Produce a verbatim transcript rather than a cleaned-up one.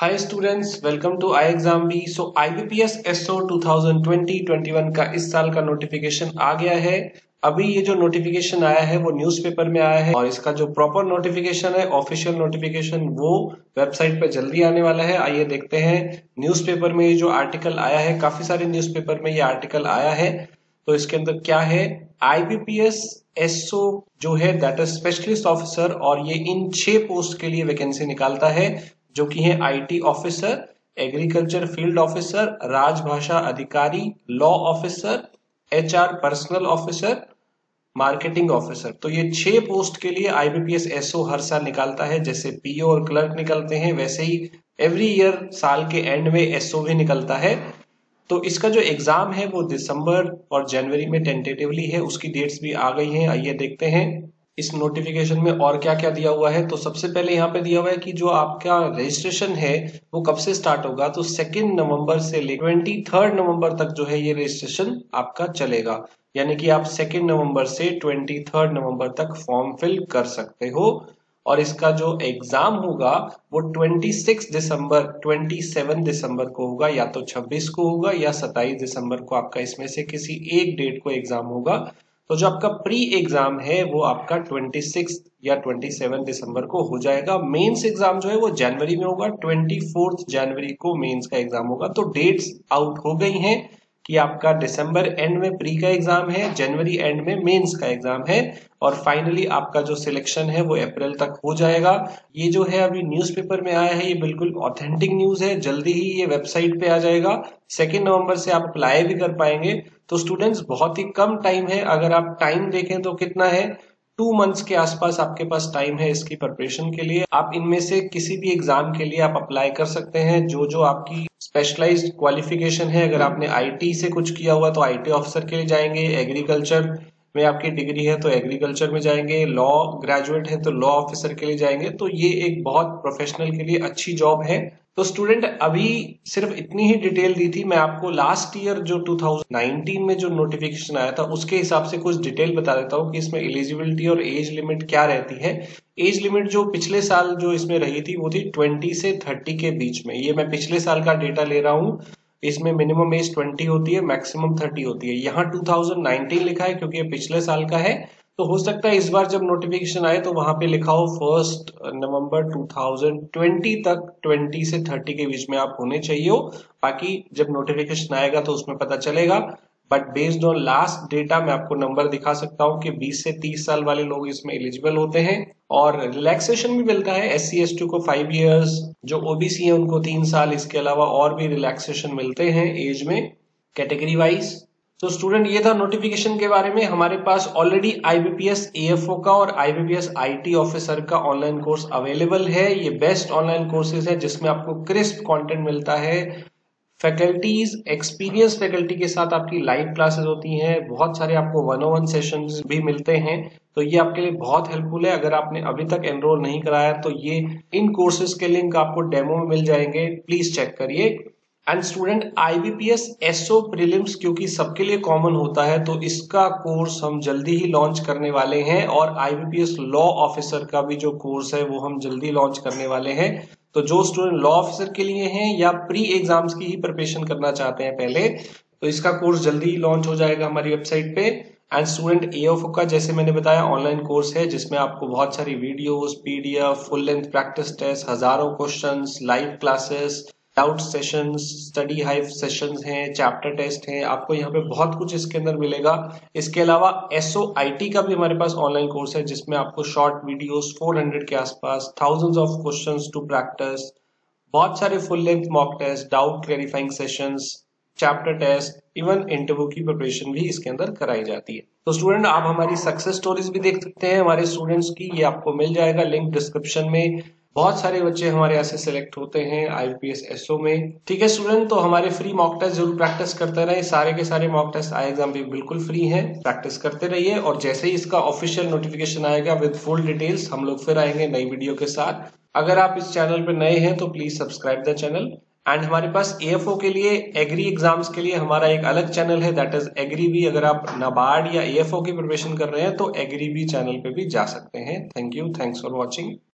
Hi students, welcome to I exam B. So I B P S S O twenty twenty twenty one का इस साल का notification आ गया है। अभी ये जो नोटिफिकेशन आया है वो न्यूज़पेपर में आया है और इसका जो प्रॉपर नोटिफिकेशन है, ऑफिशियल नोटिफिकेशन, वो वेबसाइट पे जल्दी आने वाला है। आइए देखते हैं न्यूज़पेपर में ये जो आर्टिकल आया है, काफी सारे न्यूज़पेपर में ये आर्टिकल आया है। तो इसके अंदर क्या है, I B P S S O जो है डेटा स्पेशलिस्ट ऑफिसर, और ये इन छह पोस्ट के लिए वैकेंसी निकालता है जो कि है I T officer, agriculture field officer, राजभाषा अधिकारी, law officer, H R personnel officer, marketing officer. तो ये छह पोस्ट के लिए I B P S S O हर साल निकालता है। जैसे पी ओ और क्लर्क निकलते हैं, वैसे ही एवरी ईयर साल के एंड में एस ओ भी निकलता है। तो इसका जो एग्जाम है वो दिसंबर और जनवरी में टेंटेटिवली है, उसकी डेट्स भी आ गई हैं। आइए देखते हैं इस नोटिफिकेशन में और क्या क्या दिया हुआ है। तो सबसे पहले यहाँ पे दिया हुआ है कि जो आपका रजिस्ट्रेशन है वो कब से स्टार्ट होगा। तो सेकेंड नवंबर से लेकर ट्वेंटी थर्ड नवम्बर तक जो है ये रजिस्ट्रेशन आपका चलेगा, यानी कि आप सेकेंड नवंबर से ट्वेंटी थर्ड नवम्बर तक फॉर्म फिल कर सकते हो। और इसका जो एग्जाम होगा वो छब्बीस दिसंबर सत्ताईस दिसंबर को होगा, या तो छब्बीस को होगा या सत्ताईस दिसंबर को, आपका इसमें से किसी एक डेट को एग्जाम होगा। तो जो आपका प्री एग्जाम है वो आपका छब्बीस या सत्ताईस दिसंबर को हो जाएगा। मेंस एग्जाम जो है वो जनवरी में होगा, चौबीस जनवरी को मेंस का एग्जाम होगा। तो डेट्स आउट हो गई हैं कि आपका दिसंबर एंड में प्री का एग्जाम है, जनवरी एंड में मेंस का एग्जाम है, और फाइनली आपका जो सिलेक्शन है वो अप्रैल तक हो जाएगा। ये जो है अभी न्यूज़पेपर में आया है, ये बिल्कुल ऑथेंटिक न्यूज है। जल्दी ही ये वेबसाइट पे आ जाएगा, सेकेंड नवंबर से आप अप्लाई भी कर पाएंगे। तो स्टूडेंट्स, बहुत ही कम टाइम है। अगर आप टाइम देखें तो कितना है, टू मंथ्स के आसपास आपके पास टाइम है इसकी प्रिपरेशन के लिए। आप इनमें से किसी भी एग्जाम के लिए आप अप्लाई कर सकते हैं। जो जो आपकी स्पेशलाइज्ड क्वालिफिकेशन है, अगर आपने आईटी से कुछ किया हुआ तो आईटी ऑफिसर के लिए जाएंगे, एग्रीकल्चर में आपकी डिग्री है तो एग्रीकल्चर में जाएंगे, लॉ ग्रेजुएट है तो लॉ ऑफिसर के लिए जाएंगे। तो ये एक बहुत प्रोफेशनल के लिए अच्छी जॉब है। तो स्टूडेंट, अभी सिर्फ इतनी ही डिटेल दी थी। मैं आपको लास्ट ईयर जो टू थाउजेंड नाइनटीन में जो नोटिफिकेशन आया था उसके हिसाब से कुछ डिटेल बता देता हूँ कि इसमें एलिजिबिलिटी और एज लिमिट क्या रहती है। एज लिमिट जो पिछले साल जो इसमें रही थी वो थी बीस से तीस के बीच में। ये मैं पिछले साल का डेटा ले रहा हूँ। इसमें मिनिमम एज बीस होती है, मैक्सिमम तीस होती है। यहाँ टू थाउजेंड नाइनटीन लिखा है क्योंकि ये पिछले साल का है। तो हो सकता है इस बार जब नोटिफिकेशन आए तो वहां पे लिखा हो first November two thousand twenty तक बीस से तीस के बीच में आप होने चाहिए हो। बाकी जब नोटिफिकेशन आएगा तो उसमें पता चलेगा, but based on last data मैं आपको नंबर दिखा सकता हूं कि बीस से तीस साल वाले लोग इसमें एलिजिबल होते हैं। और रिलैक्सेशन भी मिलता है, एस सी एस टी को फाइव इयर्स, जो ओबीसी है उनको तीन साल, इसके अलावा और भी रिलैक्सेशन मिलते हैं एज में कैटेगरी वाइज। तो स्टूडेंट, ये था नोटिफिकेशन के बारे में। हमारे पास already I B P S A F O का और I B P S I T officer का ऑनलाइन कोर्स अवेलेबल है। ये बेस्ट ऑनलाइन कोर्सेज है जिसमें आपको क्रिस्प कंटेंट मिलता है। फैकल्टीज, एक्सपीरियंस फैकल्टी के साथ आपकी लाइव क्लासेस होती हैं, बहुत सारे आपको वन ऑन वन सेशन भी मिलते हैं। तो ये आपके लिए बहुत हेल्पफुल है। अगर आपने अभी तक एनरोल नहीं कराया तो ये इन कोर्सेज के लिंक आपको डेमो में मिल जाएंगे, प्लीज चेक करिए। And student, I B P S S O prelims क्योंकि सबके लिए कॉमन होता है तो इसका कोर्स हम जल्दी ही लॉन्च करने वाले हैं, और I B P S law officer का भी जो कोर्स है वो हम जल्दी लॉन्च करने वाले हैं। तो जो स्टूडेंट लॉ ऑफिसर के लिए हैं या प्री एग्जाम्स की ही प्रिपरेशन करना चाहते हैं पहले, तो इसका कोर्स जल्दी ही लॉन्च हो जाएगा हमारी वेबसाइट पे। And student, A F O का जैसे मैंने बताया ऑनलाइन कोर्स है जिसमें आपको बहुत सारी videos, P D F, full length practice test, हजारों question, live classes, doubt sessions, study hive sessions हैं, चैप्टर टेस्ट हैं, आपको यहाँ पे बहुत कुछ इसके अंदर मिलेगा। इसके अलावा एसओ आईटी का भी हमारे पास ऑनलाइन कोर्स है जिसमें आपको शॉर्ट वीडियोस चार सौ के आसपास, thousands of questions to practice, बहुत सारे full length mock test, doubt clarifying sessions, chapter test, even interview की प्रिपरेशन भी इसके अंदर कराई जाती है। तो स्टूडेंट, आप हमारी सक्सेस स्टोरीज भी देख सकते हैं हमारे स्टूडेंट्स की, ये आपको मिल जाएगा लिंक डिस्क्रिप्शन में। बहुत सारे बच्चे हमारे यहाँ से सिलेक्ट होते हैं I B P S S O में। ठीक है स्टूडेंट, तो हमारे फ्री मॉक टेस्ट जरूर प्रैक्टिस करते रहे। सारे के सारे मॉक टेस्ट आई एग्जाम भी बिल्कुल फ्री हैं, प्रैक्टिस करते रहिए। और जैसे ही इसका ऑफिशियल नोटिफिकेशन आएगा विद फुल डिटेल्स, हम लोग फिर आएंगे नई वीडियो के साथ। अगर आप इस चैनल पर नए हैं तो please subscribe the channel. And हमारे पास ए एफ ओ के लिए, एग्री एग्जाम्स के लिए हमारा एक अलग चैनल है, दैट इज एग्रीबी। अगर आप नाबार्ड या ए एफ ओ की प्रिपरेशन कर रहे हैं तो एग्रीबी चैनल पे भी जा सकते हैं। Thank you, thanks for watching.